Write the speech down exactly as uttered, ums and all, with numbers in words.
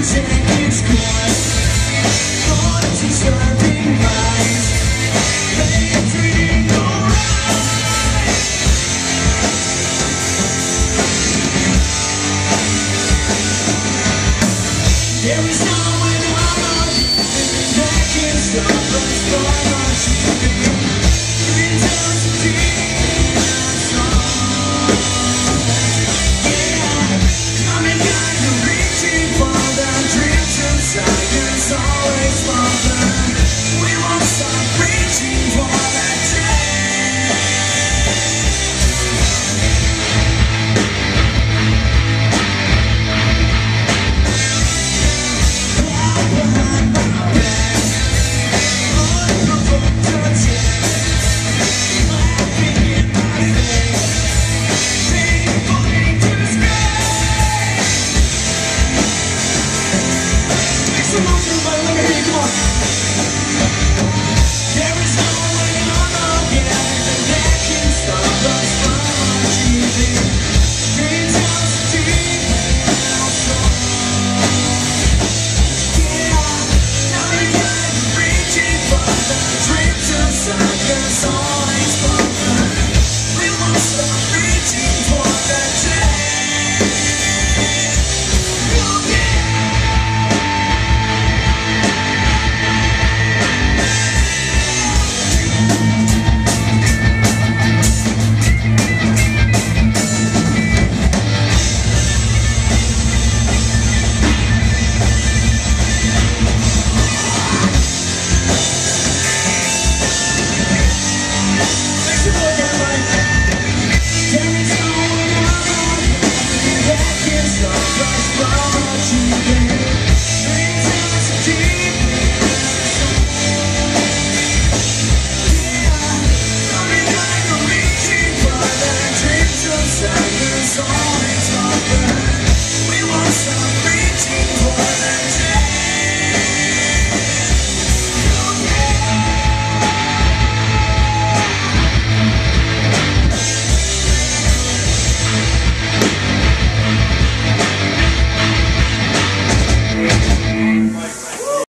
There is no one I love, and I can't stop us from watching you.